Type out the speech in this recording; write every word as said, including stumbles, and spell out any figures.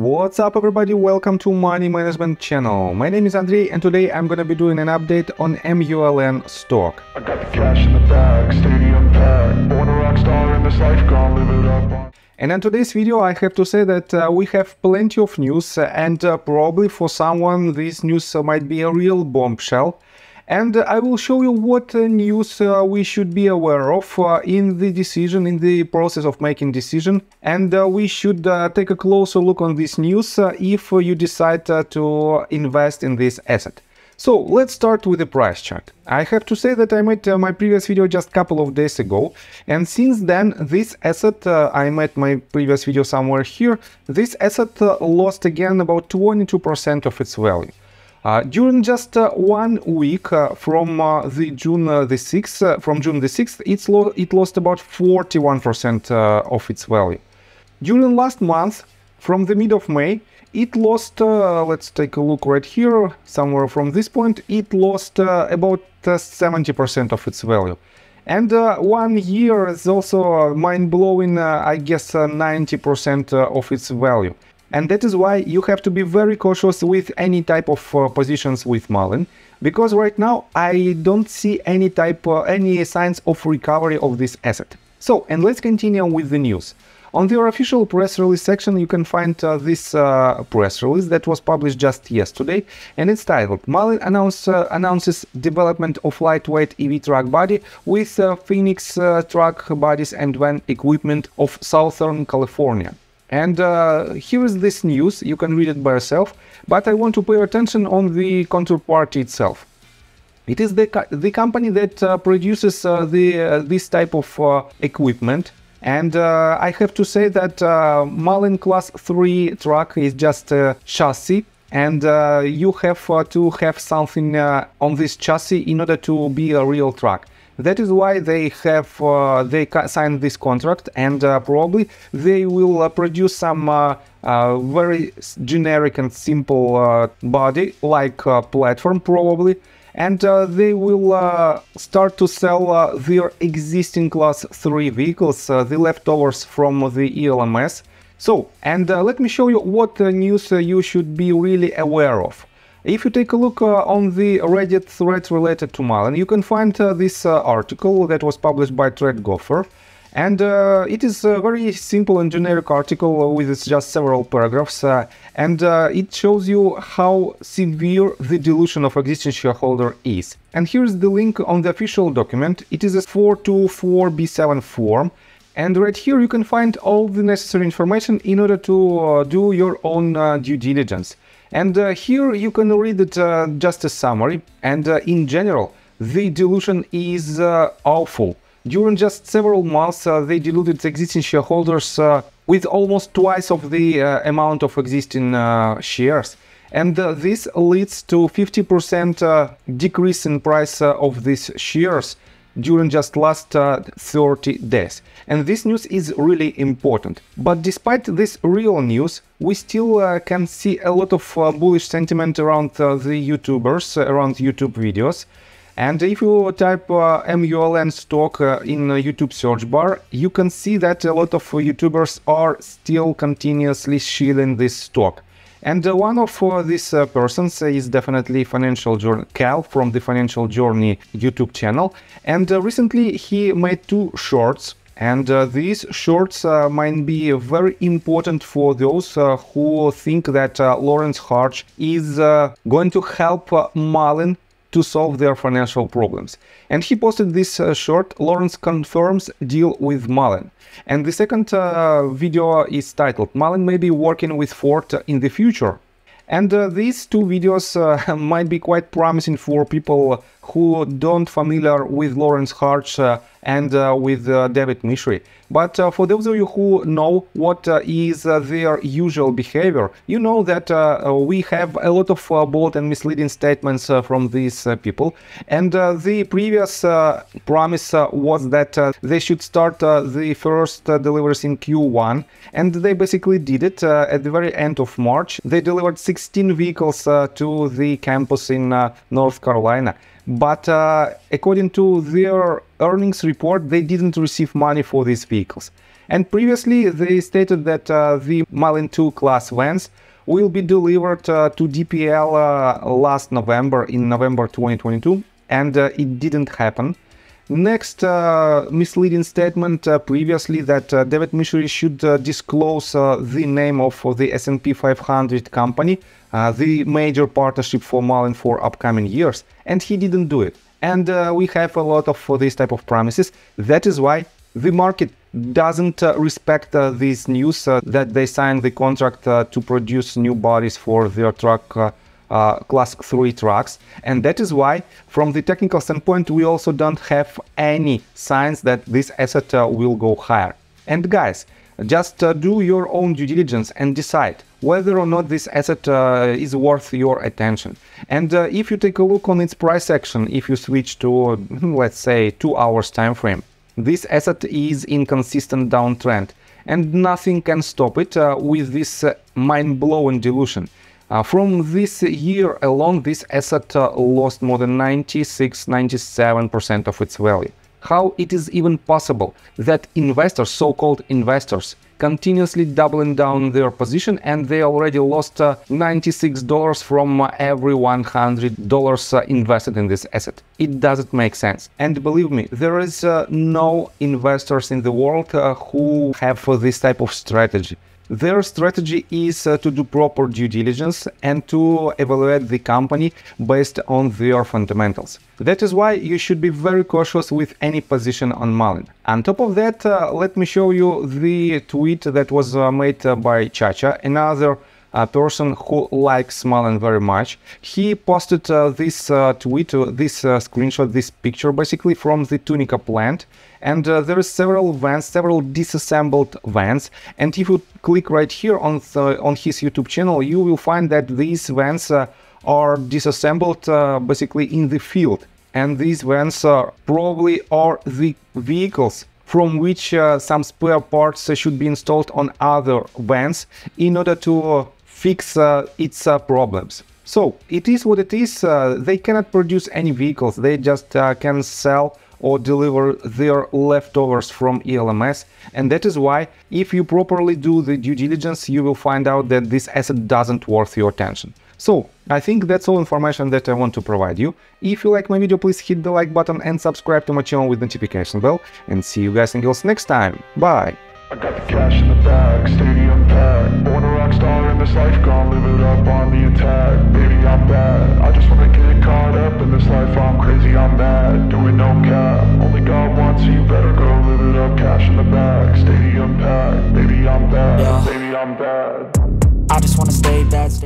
What's up everybody, welcome to Money Management channel. My name is Andrei and today I'm gonna be doing an update on M U L N stock. I got the cash in the bag, stadium packed, born a rock star in this life, gone live it up. And in today's video I have to say that uh, we have plenty of news and uh, probably for someone this news uh, might be a real bombshell. And uh, I will show you what uh, news uh, we should be aware of uh, in the decision, in the process of making decision. And uh, we should uh, take a closer look on this news uh, if uh, you decide uh, to invest in this asset. So let's start with the price chart. I have to say that I made uh, my previous video just a couple of days ago. And since then, this asset, uh, I made my previous video somewhere here, this asset uh, lost again about twenty-two percent of its value. Uh, during just uh, one week uh, from uh, the June uh, the sixth, uh, from June the sixth, it's lo it lost about forty-one percent uh, of its value. During last month, from the mid of May, it lost. Uh, let's take a look right here, somewhere from this point, it lost uh, about seventy percent of its value. And uh, one year is also mind-blowing. Uh, I guess ninety percent uh, of its value. And that is why you have to be very cautious with any type of uh, positions with M U L N, because right now I don't see any type, uh, any signs of recovery of this asset. So, and let's continue with the news. On their official press release section, you can find uh, this uh, press release that was published just yesterday, and it's titled "M U L N announce, uh, announces development of lightweight E V truck body with uh, Phoenix uh, truck bodies and van equipment of Southern California." And uh, here is this news, you can read it by yourself, but I want to pay attention on the counterparty itself. It is the, co the company that uh, produces uh, the, uh, this type of uh, equipment. And uh, I have to say that uh, M U L N Class three truck is just a chassis. And uh, you have uh, to have something uh, on this chassis in order to be a real truck. That is why they have uh, they signed this contract, and uh, probably they will uh, produce some uh, uh, very generic and simple uh, body, like uh, platform probably, and uh, they will uh, start to sell uh, their existing Class three vehicles, uh, the leftovers from the E L M S. So, and uh, let me show you what uh, news uh, you should be really aware of. If you take a look uh, on the Reddit thread related to M U L N, you can find uh, this uh, article that was published by Tread Gopher. And uh, it is a very simple and generic article with just several paragraphs. Uh, and uh, it shows you how severe the dilution of existing shareholder is. And here's the link on the official document. It is a four two four B seven form. And right here you can find all the necessary information in order to uh, do your own uh, due diligence. And uh, here you can read it uh, just a summary, and uh, in general, the dilution is uh, awful. During just several months, uh, they diluted existing shareholders uh, with almost twice of the uh, amount of existing uh, shares. And uh, this leads to fifty percent uh, decrease in price uh, of these shares during just last uh, thirty days. And this news is really important. But despite this real news, we still uh, can see a lot of uh, bullish sentiment around uh, the YouTubers, uh, around YouTube videos. And if you type uh, M U L N stock uh, in the YouTube search bar, you can see that a lot of uh, YouTubers are still continuously shilling this stock. And uh, one of uh, these uh, persons is definitely Financial Journey, Cal from the Financial Journey YouTube channel. And uh, recently he made two shorts. And uh, these shorts uh, might be very important for those uh, who think that uh, Lawrence Hardge is uh, going to help uh, M U L N to solve their financial problems. And he posted this uh, short, "Lawrence confirms deal with M U L N." And the second uh, video is titled, "M U L N may be working with Ford in the future." And uh, these two videos uh, might be quite promising for people who don't familiar with Lawrence Hardge uh, and uh, with uh, David Michery. But uh, for those of you who know what uh, is uh, their usual behavior, you know that uh, we have a lot of uh, bold and misleading statements uh, from these uh, people. And uh, the previous uh, promise uh, was that uh, they should start uh, the first uh, deliveries in Q one. And they basically did it uh, at the very end of March. They delivered sixteen vehicles uh, to the campus in uh, North Carolina. But uh, according to their earnings report, they didn't receive money for these vehicles. And previously, they stated that uh, the M U L N two class vans will be delivered uh, to D P L uh, last November, in November twenty twenty-two, and uh, it didn't happen. Next uh, misleading statement uh, previously that uh, David Michery should uh, disclose uh, the name of uh, the S and P five hundred company, uh, the major partnership for M U L N for upcoming years, and he didn't do it. And uh, we have a lot of uh, these type of promises. That is why the market doesn't uh, respect uh, this news uh, that they signed the contract uh, to produce new bodies for their truck uh, Uh, class three trucks, and that is why from the technical standpoint we also don't have any signs that this asset uh, will go higher. And guys, just uh, do your own due diligence and decide whether or not this asset uh, is worth your attention. And uh, if you take a look on its price action, if you switch to, let's say, two hours time frame, this asset is in consistent downtrend and nothing can stop it uh, with this uh, mind-blowing dilution. Uh, from this year alone, this asset uh, lost more than ninety-six to ninety-seven percent of its value. How it is even possible that investors, so-called investors, continuously doubling down their position, and they already lost uh, ninety-six dollars from uh, every one hundred dollars uh, invested in this asset? It doesn't make sense. And believe me, there is uh, no investors in the world uh, who have uh, this type of strategy. Their strategy is uh, to do proper due diligence and to evaluate the company based on their fundamentals. That is why you should be very cautious with any position on M U L N. On top of that, uh, let me show you the tweet that was uh, made uh, by Chacha, another uh, person who likes M U L N very much. He posted uh, this uh, tweet, uh, this uh, screenshot, this picture basically from the Tunica plant. And uh, there is several vans, several disassembled vans. And if you click right here on the, on his YouTube channel, you will find that these vans uh, are disassembled uh, basically in the field. And these vans uh, probably are the vehicles from which uh, some spare parts uh, should be installed on other vans in order to uh, fix uh, its uh, problems. So it is what it is. Uh, they cannot produce any vehicles. They just uh, can sell or deliver their leftovers from E L M S. And that is why, if you properly do the due diligence, you will find out that this asset doesn't worth your attention. So I think that's all information that I want to provide you. If you like my video, please hit the like button and subscribe to my channel with notification bell. And see you guys and girls next time. Bye. I got the cash in the bag, stadium packed. Born a rock star in this life, gone live it up on the attack. Baby, I'm bad, I just wanna get caught up in this life. I'm crazy, I'm mad, doing no cap. Only God wants you, better go live it up. Cash in the bag, stadium packed. Baby, I'm bad, yeah. Baby, I'm bad. I just wanna stay bad, stay